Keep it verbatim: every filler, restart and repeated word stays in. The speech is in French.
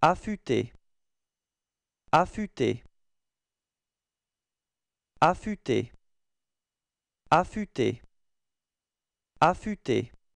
affûter, affûter, affûter, affûter, affûter.